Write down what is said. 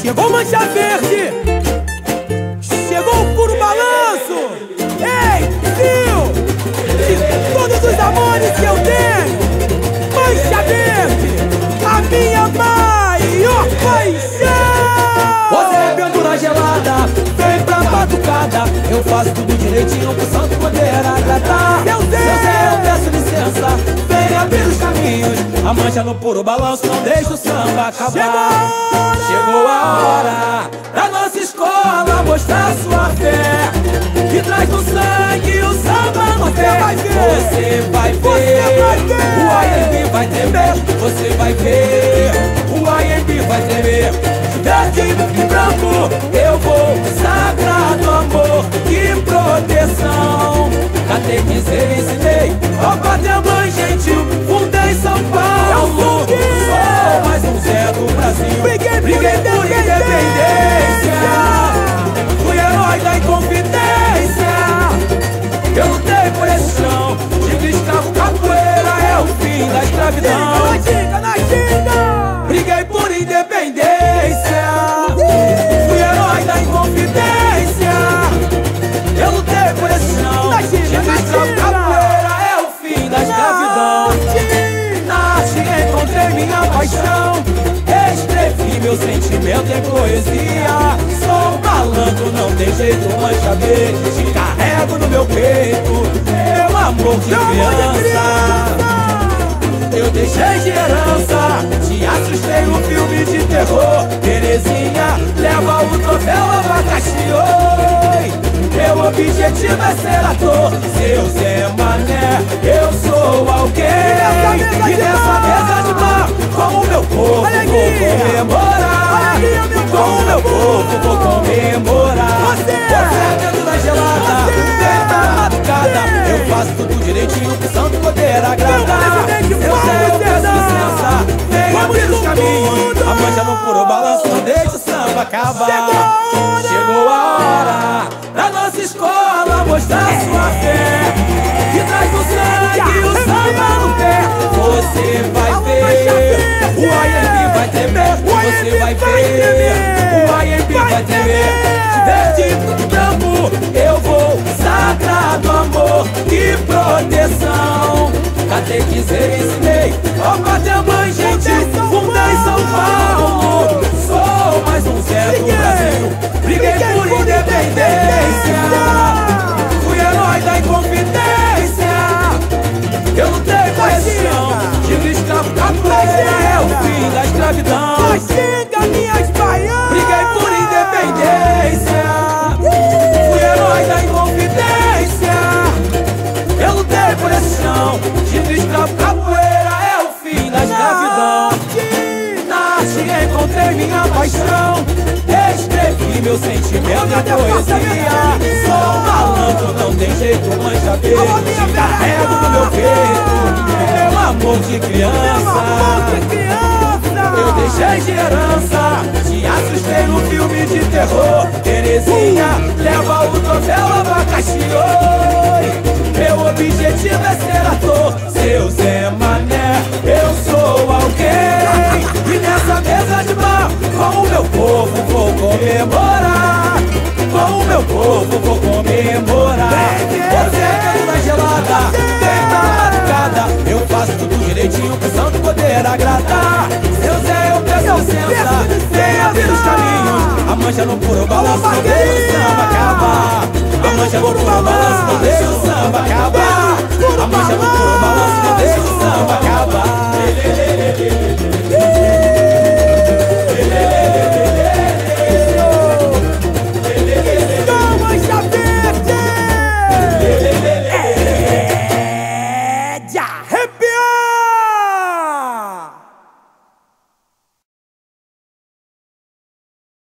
Chegou Mancha Verde, chegou o puro balanço. Ei, fio, de todos os amores que eu tenho, Mancha Verde, a minha maior paixão. Você é pendura gelada, vem pra batucada. Eu faço tudo direitinho pro santo poder agradar. Meu Deus, eu peço licença, vem abrir os caminhos. A mancha no puro balanço não deixa o samba acabar. Chegou a hora da nossa escola mostrar sua fé, que traz no sangue o samba no pé. Você vai ver, o Anhembi vai tremer. Você vai ver, o Anhembi vai tremer. Verde e branco, eu vou, sagrado amor e proteção. Catecizei, ensinei, ó pátria mãe gentil, fundei São Paulo. Sou mais um Zé do Brasil, briguei por independência, fui herói da inconfidência. Eu lutei por esse chão, tive escravo, capoeira é o fim da escravidão. Briguei por independência, fui herói da inconfidência. Eu lutei por esse chão, tive escravo, capoeira é o fim da escravidão. Na China encontrei minha paixão, escrevi meu sentimento em poesia. Sou malandro, não tem jeito, Mancha Verde, te carrego no meu peito, meu amor de criança. Eu deixei de herança, te assustei no filme de terror. Terezinha, leva o troféu Abacaxi. Meu objetivo é ser ator, seu Zé Mané, eu sou alguém. E nessa mesa de bar, com o meu corpo vou comemorar, com o meu corpo vou comemorar. Você é dentro da gelada, dentro da madrugada, eu faço tudo direitinho pro santo poder agradar. Meu Zé, eu peço licença, vem abrir os caminhos. A mancha no puro balanço não deixa o samba acabar. Chegou a hora da nossa escola mostrar sua fé, que traz no sangue o samba no pé. Você vai ver, o Anhembi vai tremer. Você vai ver, o Anhembi vai tremer. Verde e branco, eu vou, sagrado amor e proteção. Catequizei, ensinei, ó pátria mãe gentil, fundei São Paulo. Sou mais um Zé do Brasil, briguei por independência, fui herói da inconfidência. Eu lutei por esse chão, tive escravo, capoeira é o fim da escravidão. Briguei por independência, fui herói da inconfidência. Eu lutei por esse chão, tive escravo, capoeira é o fim da escravidão. Na arte encontrei minha paixão, escrevi meu sentimento em poesia. Sou malandro, não tem jeito, Mancha Verde, te carrego no meu peito, meu amor de criança. Eu deixei de herança, te assustei no filme de terror. Terezinha, leva o troféu Abacaxi. Meu objetivo é ser ator, seu Zé Mané, eu sou alguém. E nessa mesa de bar, com o meu povo vou comemorar, com o meu povo vou comemorar. Você é na gelada, vem na madrugada, eu faço tudo direitinho pro santo poder agradar. Seu Zé, eu peço licença, vem abrir os caminhos. A mancha no puro balanço não deixa o samba acabar. A mancha no puro balanço não deixa o samba acabar.